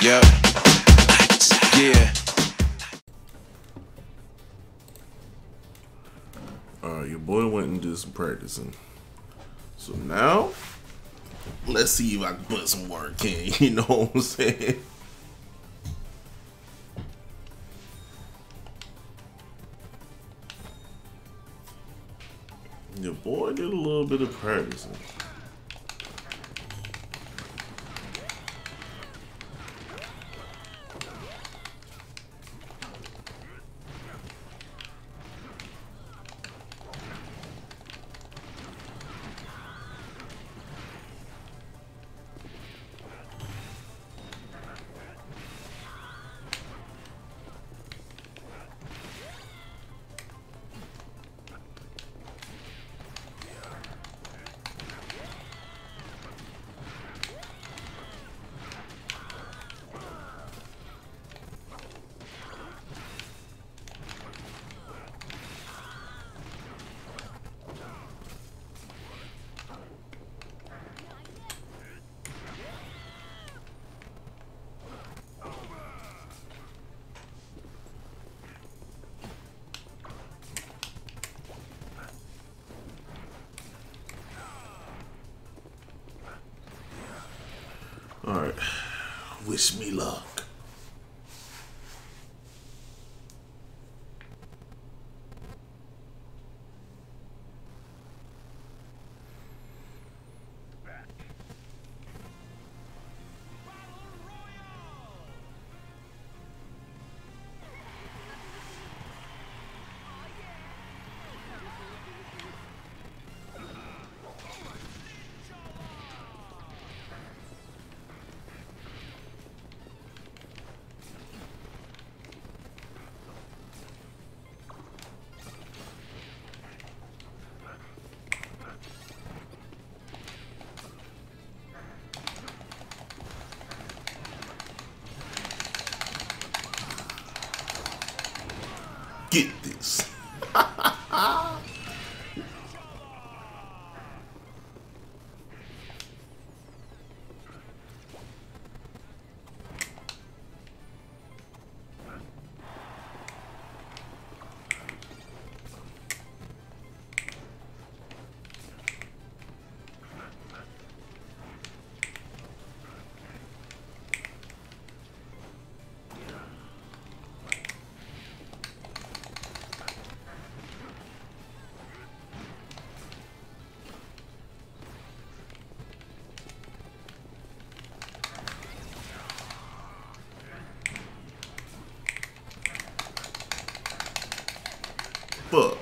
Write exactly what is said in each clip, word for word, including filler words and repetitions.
Yeah. Yeah. Alright, your boy went and did some practicing. So now, let's see if I can put some work in. You know what I'm saying? Your boy did a little bit of practicing. Alright, wish me luck. Get this. Fuck.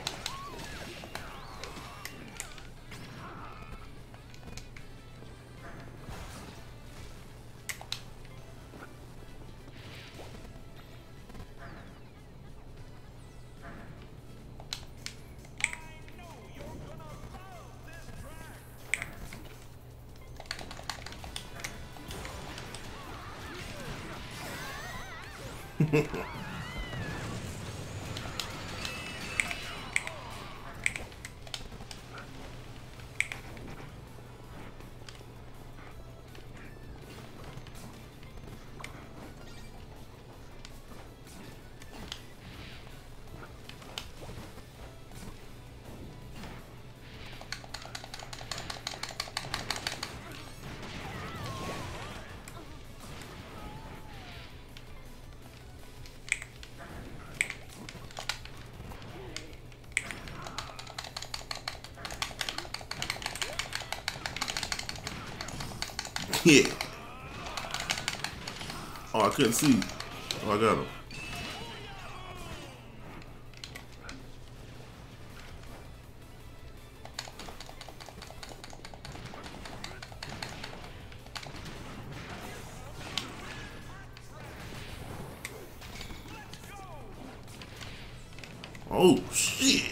Yeah. Oh, I couldn't see. Oh, I got him. Oh, shit.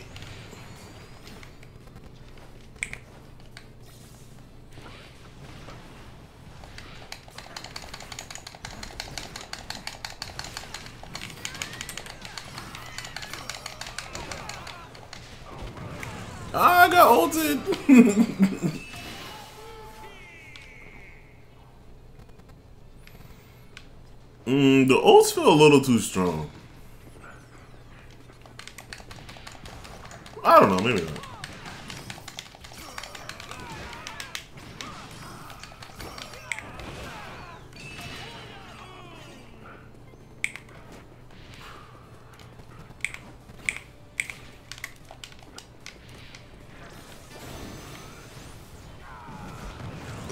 I got ulted. Mm, the oats feel a little too strong. I don't know, maybe not.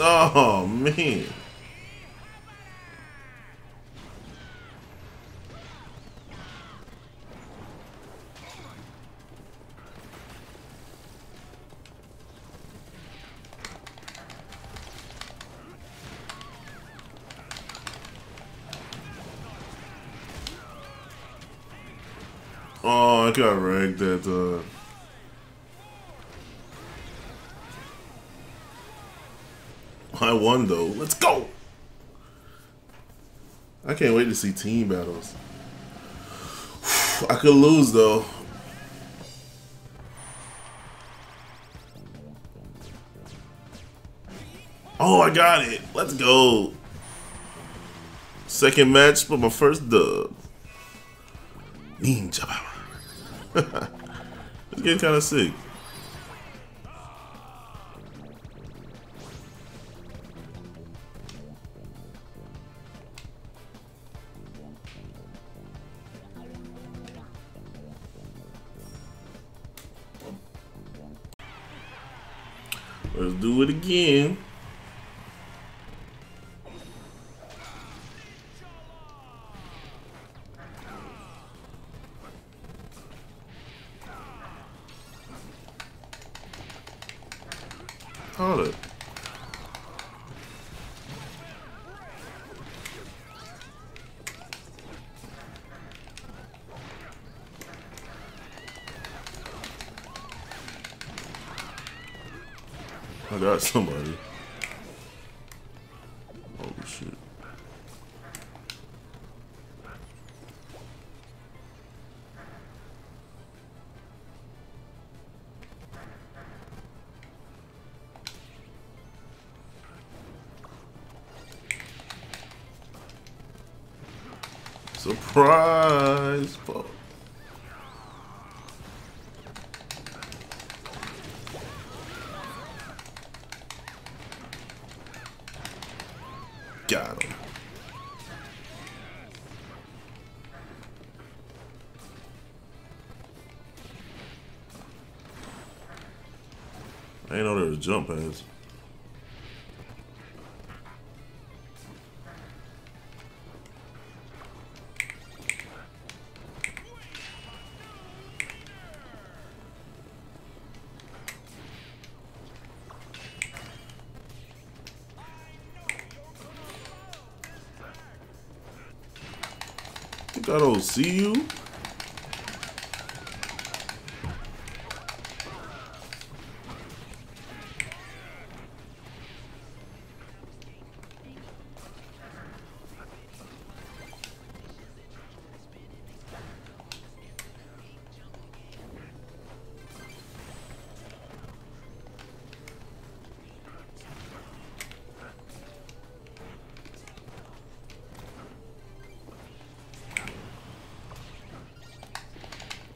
Oh, man. Oh, I got ranked that time. I won though. Let's go! I can't wait to see team battles. I could lose though. Oh, I got it. Let's go. Second match for my first dub. Ninja power. It's getting kind of sick. Let's do it again. Hold it. I got somebody. Oh shit. Surprise! Fuck. Got him. I ain't know there was jump pads. I don't see you.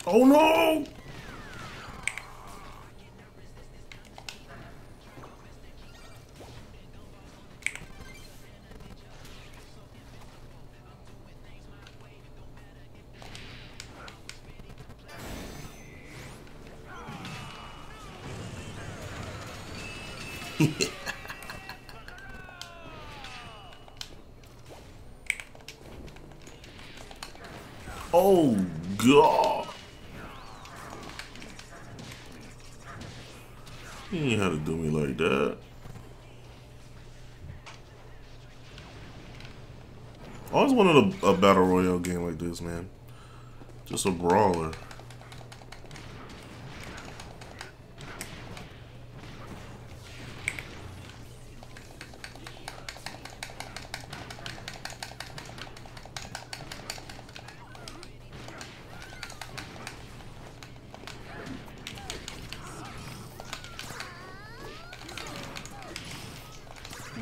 Oh no! Oh God! You ain't how to do me like that. I always wanted a, a battle royale game like this, man. Just a brawler.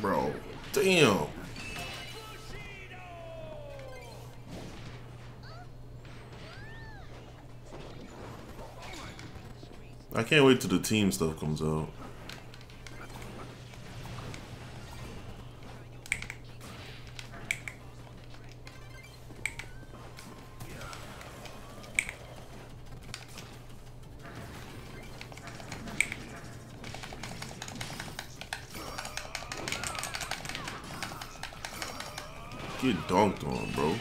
Bro, damn. I can't wait till the team stuff comes out. Get dunked on, bro.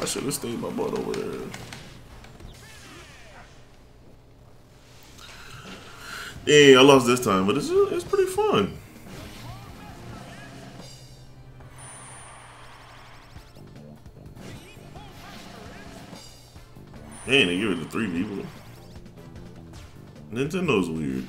I should have stayed my butt over there. Yeah, I lost this time, but it's it's pretty fun. Dang, they give it to three people. Nintendo's weird.